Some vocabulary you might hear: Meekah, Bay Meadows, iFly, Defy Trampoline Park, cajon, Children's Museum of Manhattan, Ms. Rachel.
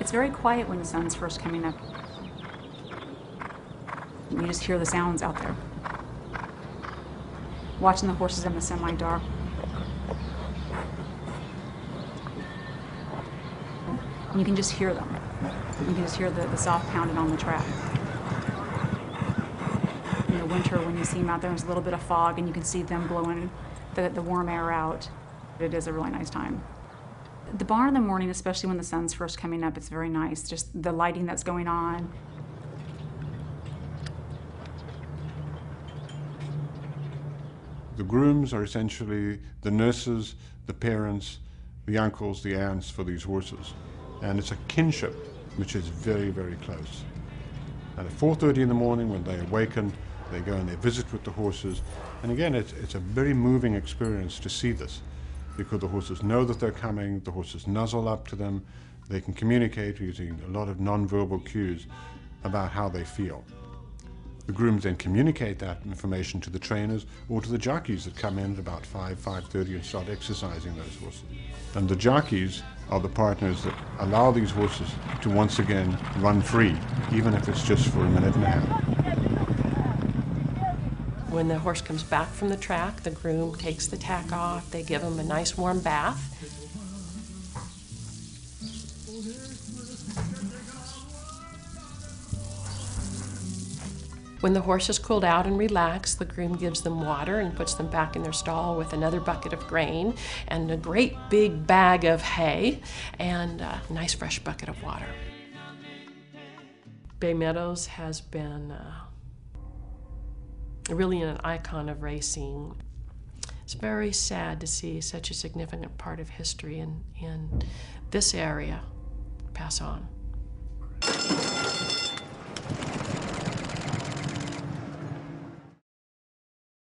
It's very quiet when the sun's first coming up. You just hear the sounds out there. Watching the horses in the semi-dark. You can just hear them. You can just hear the soft pounding on the track. In the winter, when you see them out there, there's a little bit of fog, and you can see them blowing the warm air out. It is a really nice time. The barn in the morning, especially when the sun's first coming up, it's very nice. Just the lighting that's going on. The grooms are essentially the nurses, the parents, the uncles, the aunts for these horses. And it's a kinship which is very, very close. And at 4:30 in the morning, when they awaken, they go and they visit with the horses. And again, it's a very moving experience to see this, because the horses know that they're coming, the horses nuzzle up to them, they can communicate using a lot of non-verbal cues about how they feel. The grooms then communicate that information to the trainers or to the jockeys that come in at about 5, 5:30 and start exercising those horses. And the jockeys are the partners that allow these horses to once again run free, even if it's just for a minute and a half. When the horse comes back from the track, the groom takes the tack off, they give him a nice warm bath. When the horse is cooled out and relaxed, the groom gives them water and puts them back in their stall with another bucket of grain and a great big bag of hay and a nice fresh bucket of water. Bay Meadows has been really an icon of racing. It's very sad to see such a significant part of history in this area pass on.